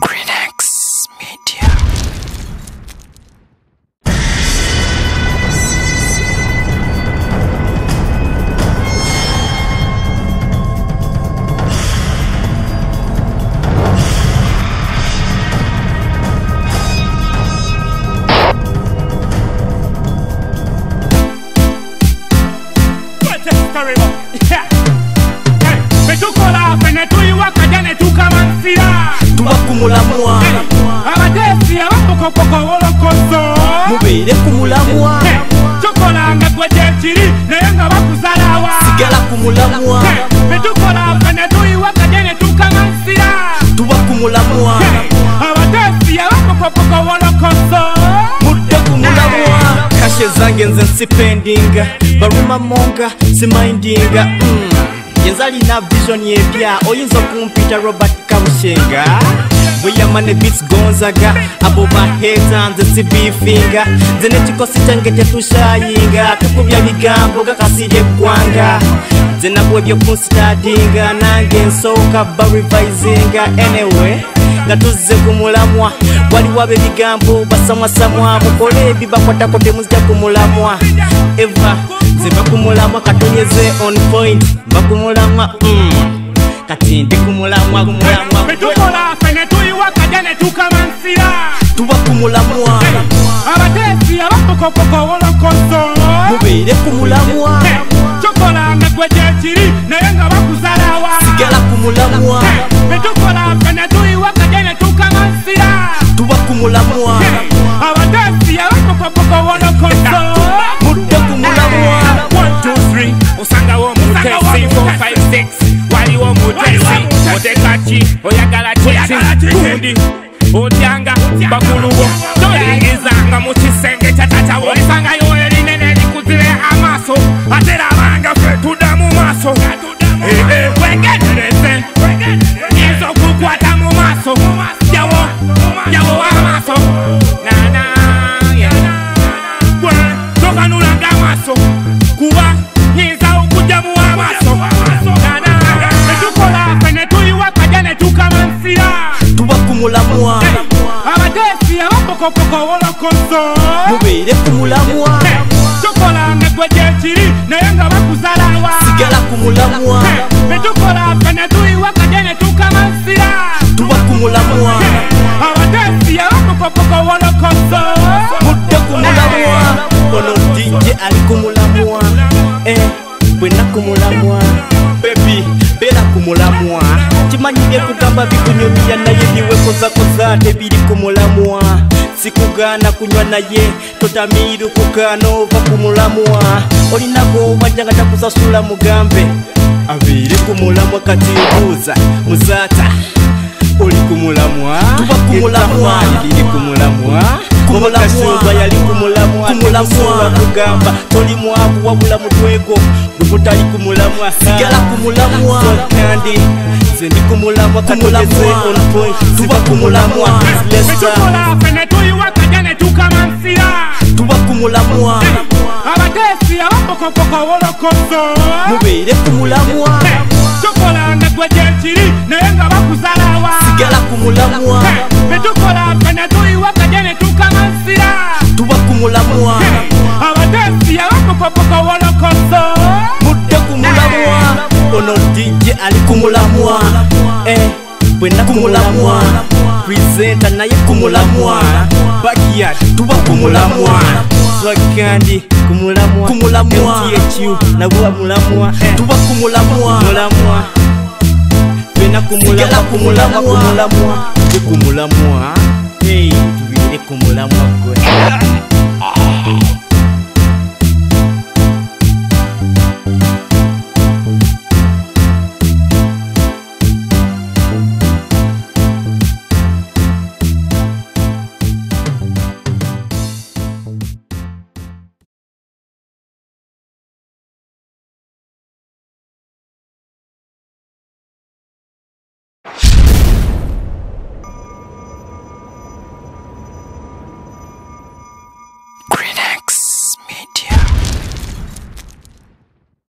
Greenex Media. Kumulamwa abadesi abapoko poko wolokozo mubere kumulamwa chokola ngagwaje chiri nyenga bakuzalawa sigala kumulamwa betukola kana tuyi wakajene tukamansira tuba kumulamwa abadesi abapoko poko wolokozo mudde kumulamwa kashe zange nze sipendinga baruma monga simindinga Yenzali na vision yebya oyinzo kumpita Robert Kamushenga Weyamane beats Gonzaga abo baheta nze sibifinga zenetiko sitange tetushayinga tukubya bigambo kakasije kwanga zenabwe byo kunstadinga nange nsoka barivisinga anyway gatuze kumulamwa wali wabe bigambo basamwa samwa mukole bibakwata kote muzja kumulamwa eva zeba kumulamwa katonyeze on point bakumulamwa kati ndi kumulamwa kumulamwa betukola fene tuiwa kajane tukamansira tuba kumulamwa abatesi abapoko poko wolokozo mubere kumulamwa chokola ngagweje chiri nayenga bakuzalawa sigala kumulamwa betukola fene tuiwa kajane tukamansira tuba kumulamwa abatesi abapoko poko wolokozo mudde kumulamwa 1 2 3 usanga wo mutesi 4 5 6 Otekachi, oyagala cheti kundi otyanga bakuluwo toyizanga mu kisenge tatata wolisanga yoyeli nene likuzile amaso atera abanga fetuda mu maso wegenderese ezokukwata mu maso yawo amaso nana tokanulanga amaso kuba nyinza okujja mu amaso tuba kumulamwa abadesi abapoko poko wolokozo mubere kumulamwa chokola ngagweje chiri nayenga bakuzalawa sigala kumulamwa betukola kana tuiwa kajene tukamansira tuba kumulamwa abadesi abapoko poko wolokozo mudde kumulamwa ono DJ alikulamwa bwena kumulamwa baby bela kumulamwa chimanyige kugamba bikunyumya naye niwe kozakoza tebiri kumulamwa sikugana kunywa naye totamiru kukano va kumulamwa olinago bajanga takusasula mugambe abiri kumulamwa kati buza muzata oli kumulamwa tuba kumulamwa abiri kumulamwa kumulamwa yali kumulamwa kumulamwa kugamba toli mwabu wabula mutwego butali kumulamwa sigala kumulamwa kandi zendi kumulamwa kumulamwa on point tuba kumulamwa betukola fene tuiwa kajane tukamansira tuba kumulamwa abadesi abapoko poko wolokozo mubere kumulamwa chokola ngagweje chiri nayenga bakuzalawa sigala kumulamwa betukola fene tuiwa kajane tukamansira tuba kumulamwa abadesi abapoko poko wolokozo mudde kumulamwa ono DJ alikulamwa bwena kumulamwa presenta naye kumulamwa bakia tuba kumulamwa Swag Khandy kumulamwa kumulamwa THU na bwa kumulamwa tuba kumulamwa kumulamwa bwena kumulamwa kumulamwa kumulamwa kumulamwa hey tuwe kumulamwa gwe